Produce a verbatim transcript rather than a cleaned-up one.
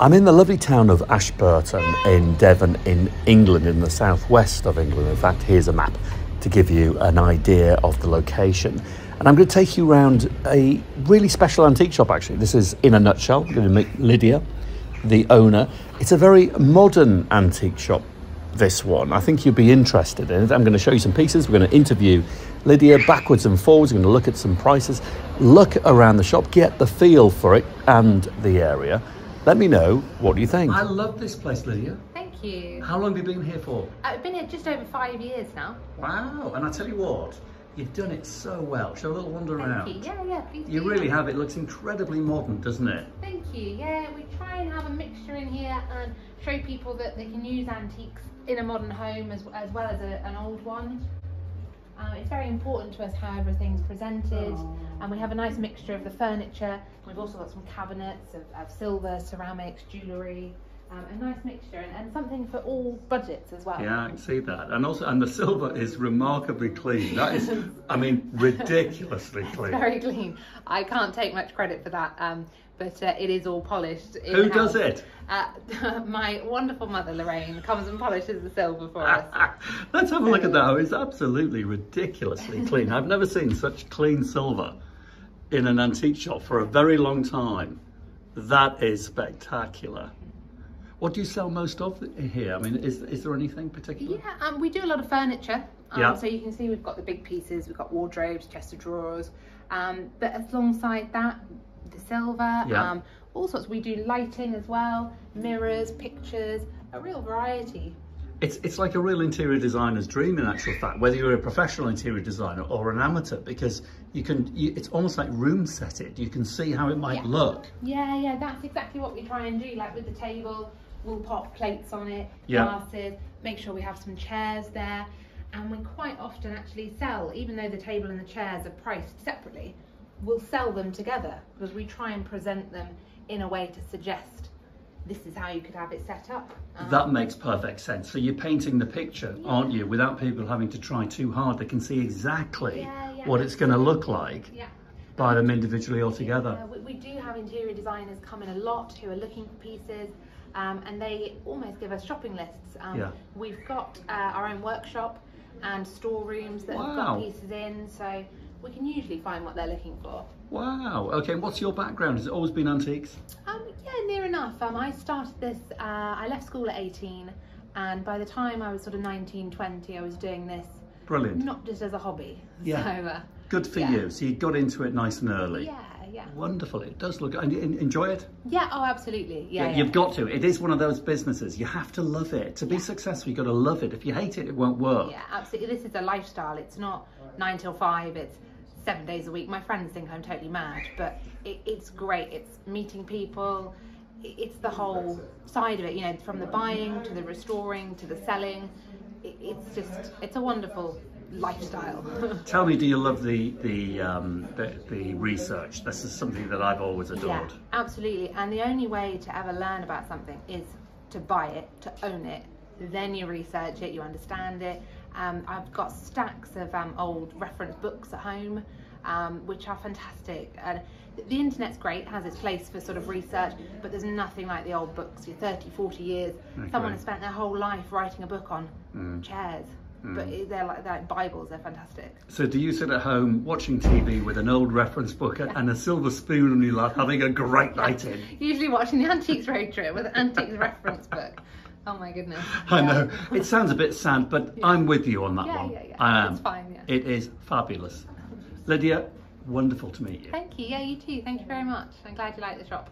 I'm in the lovely town of Ashburton in Devon in England, in the southwest of England. In fact, here's a map to give you an idea of the location. And I'm going to take you around a really special antique shop, actually. This is In A Nutshell. I'm going to meet Lydia, the owner. It's a very modern antique shop, this one. I think you'd be interested in it. I'm going to show you some pieces. We're going to interview Lydia backwards and forwards. We're going to look at some prices, look around the shop, get the feel for it and the area. Let me know, what do you think? I love this place, Lydia. Thank you. How long have you been here for? I've been here just over five years now. Wow, and I tell you what, you've done it so well. Show a little wander Thank around. You. Yeah, yeah, please You do. really have. It looks incredibly modern, doesn't it? Thank you. Yeah, we try and have a mixture in here and show people that they can use antiques in a modern home as, as well as a, an old one. Um, it's very important to us how everything's presented, and we have a nice mixture of the furniture. We've also got some cabinets of, of silver, ceramics, jewellery, um, a nice mixture, and, and something for all budgets as well. Yeah, I can see that. And also, and the silver is remarkably clean. That is, I mean, ridiculously clean. Very clean. I can't take much credit for that, um, but uh, it is all polished. Who does it? Uh, my wonderful mother, Lorraine, comes and polishes the silver for us. Let's have a look at that. It's absolutely ridiculously clean. I've never seen such clean silver in an antique shop for a very long time. That is spectacular. What do you sell most of here? I mean, is, is there anything particular? Yeah, um, we do a lot of furniture. Um, yeah. So you can see we've got the big pieces. We've got wardrobes, chest of drawers. Um, but alongside that, the silver, yeah. um, all sorts. We do lighting as well, mirrors, pictures, a real variety. It's, it's like a real interior designer's dream, in actual fact, whether you're a professional interior designer or an amateur, because you can, you, it's almost like room set it. You can see how it might yeah. look. Yeah, yeah, that's exactly what we try and do. Like with the table, we'll pop plates on it, yeah. glasses, make sure we have some chairs there. And we quite often actually sell, even though the table and the chairs are priced separately, we'll sell them together because we try and present them in a way to suggest this is how you could have it set up. Um, that makes perfect sense. So you're painting the picture, yeah. aren't you? Without people having to try too hard, they can see exactly yeah, yeah, what it's going to look like yeah. by them individually or together. Yeah, we, we do have interior designers come in a lot who are looking for pieces um, and they almost give us shopping lists. Um, yeah. We've got uh, our own workshop and storerooms that wow. have got pieces in, so we can usually find what they're looking for. Wow, okay, what's your background? Has it always been antiques? Um, yeah, near enough. Um, I started this, uh, I left school at eighteen, and by the time I was sort of nineteen, twenty, I was doing this. Brilliant. Not just as a hobby. Yeah, so, uh, good for yeah. you. So you got into it nice and early. Yeah, yeah. Wonderful, it does look, and you enjoy it? Yeah, oh, absolutely, yeah, yeah, yeah. You've got to, it is one of those businesses, you have to love it. To be yeah. successful, you've got to love it. If you hate it, it won't work. Yeah, absolutely, this is a lifestyle. It's not nine till five, it's seven days a week. My friends think I'm totally mad, but it, it's great. It's meeting people. It's the whole side of it, you know, from the buying to the restoring to the selling. It, it's just, it's a wonderful lifestyle. Tell me, do you love the the, um, the the research? This is something that I've always adored. Yeah, absolutely. And the only way to ever learn about something is to buy it, to own it. Then you research it, you understand it. Um, I've got stacks of um, old reference books at home, um, which are fantastic. And the internet's great, has its place for sort of research, but there's nothing like the old books. You're thirty, forty years. Okay. Someone has spent their whole life writing a book on mm. chairs, mm. but they're like, they're like Bibles. They're fantastic. So do you sit at home watching T V with an old reference book yeah. and a silver spoon and you're like having a great night in? Usually watching the Antiques Road Trip with an antiques reference book. Oh my goodness. I yeah. know. It sounds a bit sad, but yeah. I'm with you on that yeah, one. Yeah, yeah, I am. It's fine, yeah. It is fabulous. Lydia, wonderful to meet you. Thank you. Yeah, you too. Thank you very much. I'm glad you like the shop.